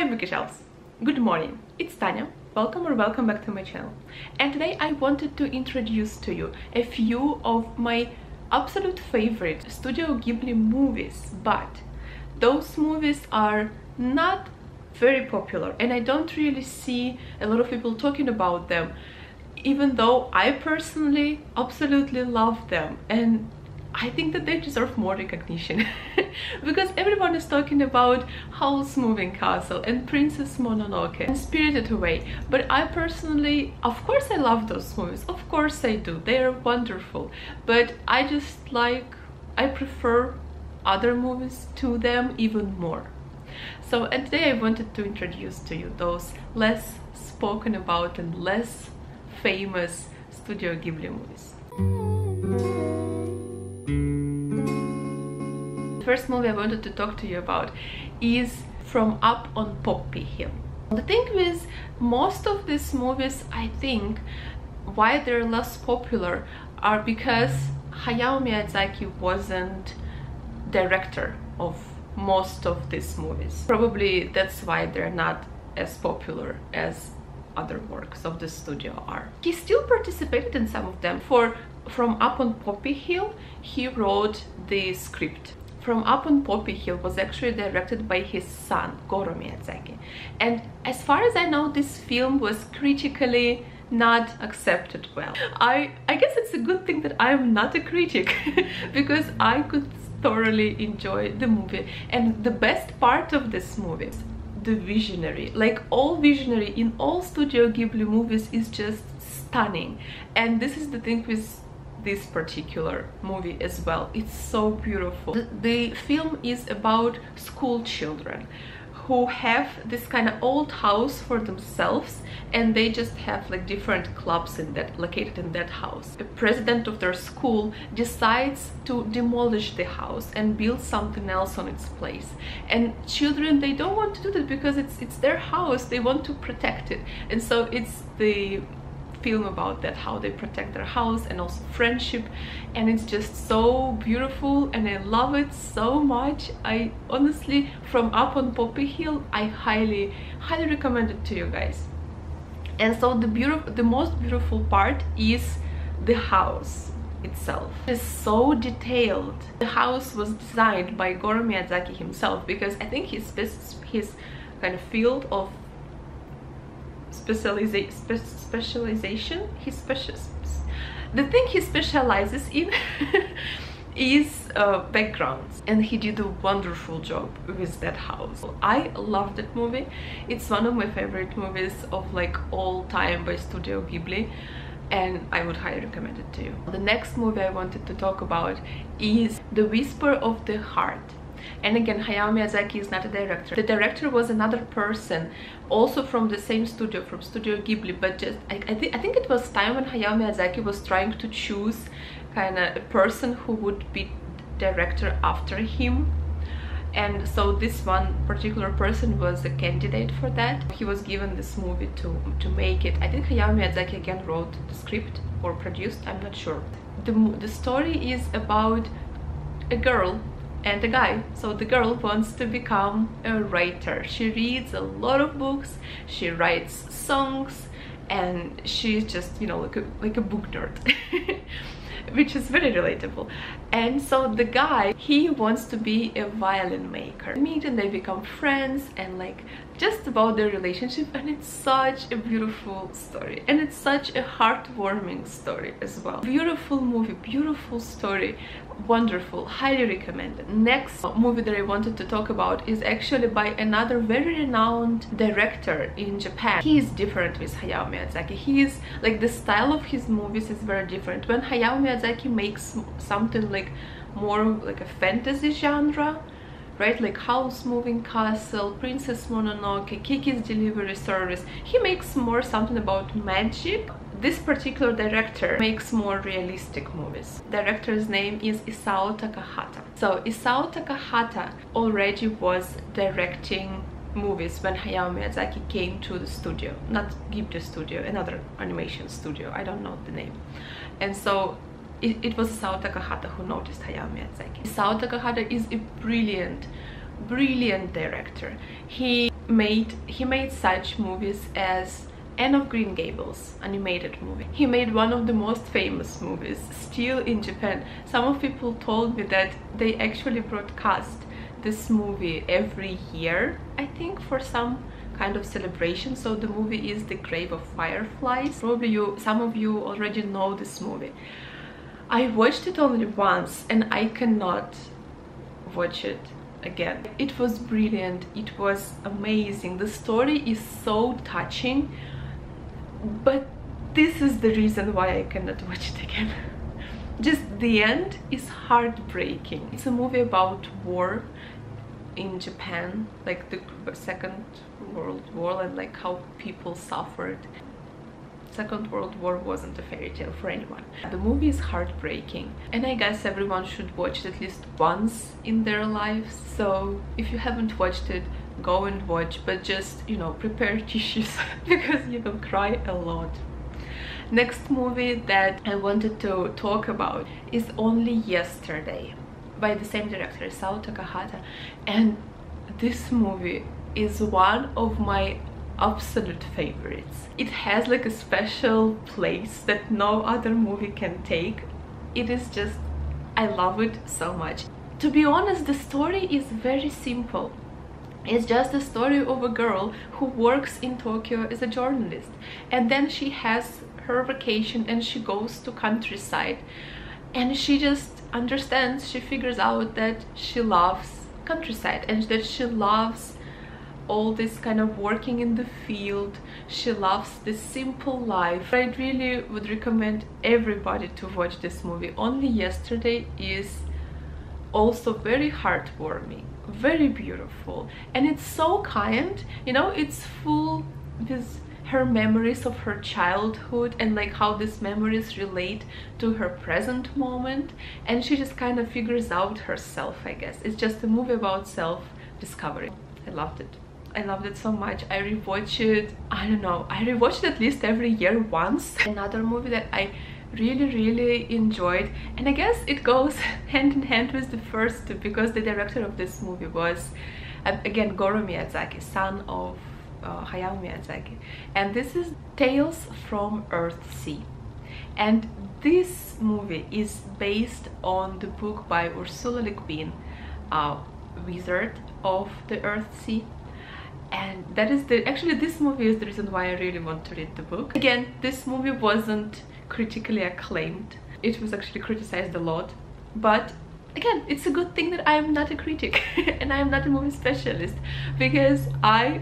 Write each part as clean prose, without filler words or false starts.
Hi Bookieshelves! Good morning, it's Tanya. Welcome or welcome back to my channel. And today I wanted to introduce to you a few of my absolute favorite Studio Ghibli movies, but those movies are not very popular and I don't really see a lot of people talking about them, even though I personally absolutely love them and I think that they deserve more recognition because everyone is talking about Howl's Moving Castle and Princess Mononoke and Spirited Away, but I personally, of course I love those movies, of course I do, they are wonderful, but I prefer other movies to them even more. So, and today I wanted to introduce to you those less spoken about and less famous Studio Ghibli movies. The first movie I wanted to talk to you about is From Up on Poppy Hill. The thing with most of these movies, I think, why they're less popular are because Hayao Miyazaki wasn't director of most of these movies. Probably that's why they're not as popular as other works of the studio are. He still participated in some of them. For From Up on Poppy Hill, he wrote the script. From Up on Poppy Hill was actually directed by his son, Goro Miyazaki. And as far as I know, this film was critically not accepted well. I guess it's a good thing that I am not a critic because I could thoroughly enjoy the movie. And the best part of this movie is the visionary. Like, all visionary in all Studio Ghibli movies is just stunning. And this is the thing with this particular movie as well. It's so beautiful. The film is about school children who have this kind of old house for themselves, and they just have like different clubs in that located in that house. The president of their school decides to demolish the house and build something else on its place, and children, they don't want to do that because it's their house, they want to protect it. And so it's the film about that, how they protect their house and also friendship, and it's just so beautiful and I love it so much. I honestly, From Up on Poppy Hill, I highly recommend it to you guys. And so the most beautiful part is the house itself. It's so detailed. The house was designed by Goro Miyazaki himself, because I think his kind of field of he specializes in is backgrounds, and he did a wonderful job with that house. I love that movie. It's one of my favorite movies of like all time by Studio Ghibli, and I would highly recommend it to you. The next movie I wanted to talk about is The Whisper of the Heart. And again, Hayao Miyazaki is not a director. The director was another person, also from the same studio, from Studio Ghibli, but just I think it was time when Hayao Miyazaki was trying to choose kind of a person who would be director after him. And so this one particular person was a candidate for that. He was given this movie to make it. I think Hayao Miyazaki again wrote the script or produced, I'm not sure. The story is about a girl and a guy. So the girl wants to become a writer. She reads a lot of books, she writes songs, and she's just, you know, like a book nerd which is very relatable. And so the guy, he wants to be a violin maker. They meet and they become friends, and like just about their relationship, and it's such a beautiful story, and it's such a heartwarming story as well. Beautiful movie, beautiful story, wonderful, highly recommended. Next movie that I wanted to talk about is actually by another very renowned director in Japan. He is different with Hayao Miyazaki. He is like, the style of his movies is very different. When Hayao Miyazaki makes something like more like a fantasy genre, right, like Howl's Moving Castle, Princess Mononoke, Kiki's Delivery Service, he makes more something about magic. This particular director makes more realistic movies. Director's name is Isao Takahata. So Isao Takahata already was directing movies when Hayao Miyazaki came to the studio, not Ghibli studio, another animation studio, I don't know the name. And so it was Isao Takahata who noticed Hayao Miyazaki. Isao Takahata is a brilliant brilliant director. He made such movies as Anne of Green Gables, animated movie. He made one of the most famous movies still in Japan. Some of people told me that they actually broadcast this movie every year, I think, for some kind of celebration. So the movie is The Grave of Fireflies. Probably some of you already know this movie. I watched it only once and I cannot watch it again. It was brilliant, it was amazing. The story is so touching, but this is the reason why I cannot watch it again. Just the end is heartbreaking. It's a movie about war in Japan, like the Second World War, and like how people suffered. Second World War wasn't a fairy tale for anyone. The movie is heartbreaking, and I guess everyone should watch it at least once in their lives. So if you haven't watched it, go and watch, but just, you know, prepare tissues because you will cry a lot. Next movie that I wanted to talk about is Only Yesterday, by the same director, Isao Takahata, and this movie is one of my absolute favorites. It has like a special place that no other movie can take. It is just, I love it so much. To be honest, the story is very simple. It's just the story of a girl who works in Tokyo as a journalist, and then she has her vacation and she goes to countryside, and she just understands, she figures out that she loves countryside and that she loves all this kind of working in the field. She loves this simple life. I really would recommend everybody to watch this movie. Only Yesterday is also very heartwarming, very beautiful, and it's so kind, you know. It's full with her memories of her childhood and like how these memories relate to her present moment, and she just kind of figures out herself, I guess. It's just a movie about self-discovery. I loved it. I loved it so much. I rewatch it, I don't know, I rewatch it at least every year once. Another movie that I really enjoyed, and I guess it goes hand in hand with the first two, because the director of this movie was again Goro Miyazaki, son of Hayao Miyazaki, and this is Tales from Earthsea. And this movie is based on the book by Ursula Le Guin, Wizard of the Earthsea, and that is the actually this movie is the reason why I really want to read the book. Again, this movie wasn't critically acclaimed. It was actually criticized a lot, but again, it's a good thing that I am not a critic and I am not a movie specialist, because I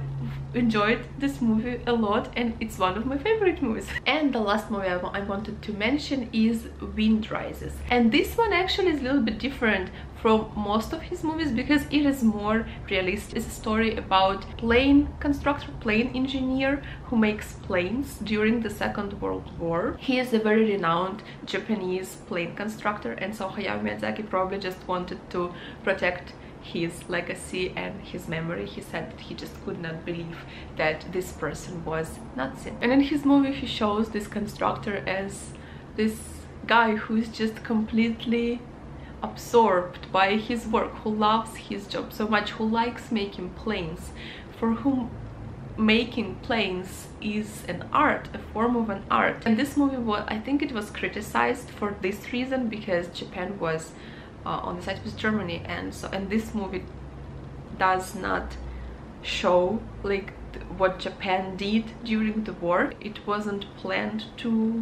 enjoyed this movie a lot and it's one of my favorite movies. And the last movie I wanted to mention is Wind Rises, and this one actually is a little bit different from most of his movies because it is more realistic. It's a story about plane constructor, plane engineer who makes planes during the Second World War. He is a very renowned Japanese plane constructor, and so Hayao Miyazaki probably just wanted to protect his legacy and his memory. He said that he just could not believe that this person was Nazi. And in his movie he shows this constructor as this guy who is just completely absorbed by his work, who loves his job so much, who likes making planes, for whom making planes is an art, a form of an art. And this movie was, I think it was criticized for this reason, because Japan was on the side with Germany, and this movie does not show like what Japan did during the war. It wasn't planned to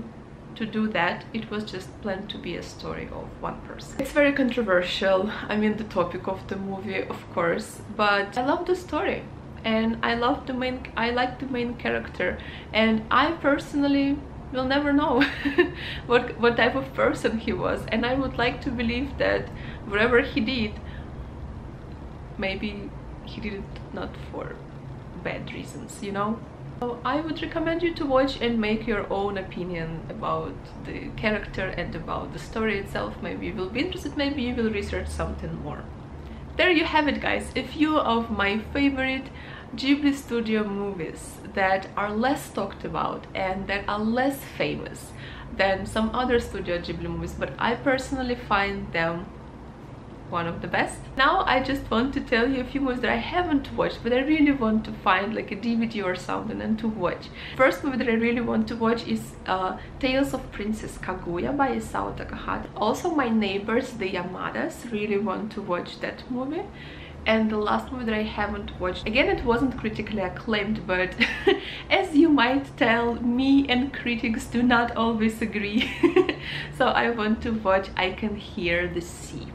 do that. It was just planned to be a story of one person. It's very controversial, I mean, the topic of the movie, of course, but I love the story and I like the main character, and I personally will never know what type of person he was, and I would like to believe that whatever he did, maybe he did it not for bad reasons, you know. So I would recommend you to watch and make your own opinion about the character and about the story itself. Maybe you will be interested, maybe you will research something more. There you have it, guys, a few of my favorite Ghibli Studio movies that are less talked about and that are less famous than some other Studio Ghibli movies, but I personally find them one of the best. Now I just want to tell you a few movies that I haven't watched but I really want to find like a DVD or something and to watch. First movie that I really want to watch is Tales of Princess Kaguya by Isao Takahata. Also My Neighbors the Yamadas, really want to watch that movie. And the last movie that I haven't watched, again it wasn't critically acclaimed, but as you might tell, me and critics do not always agree. So I want to watch I Can Hear the Sea.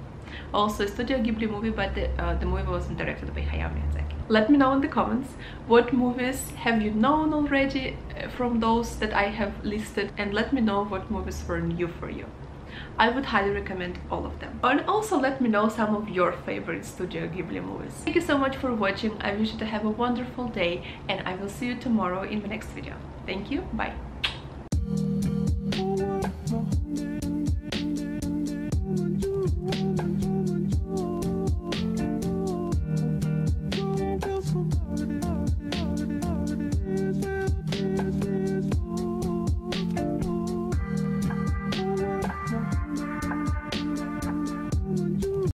Also a Studio Ghibli movie, but the movie wasn't directed by Hayao Miyazaki. Let me know in the comments what movies have you known already from those that I have listed, and let me know what movies were new for you. I would highly recommend all of them. And also let me know some of your favorite Studio Ghibli movies. Thank you so much for watching. I wish you to have a wonderful day and I will see you tomorrow in the next video. Thank you, bye!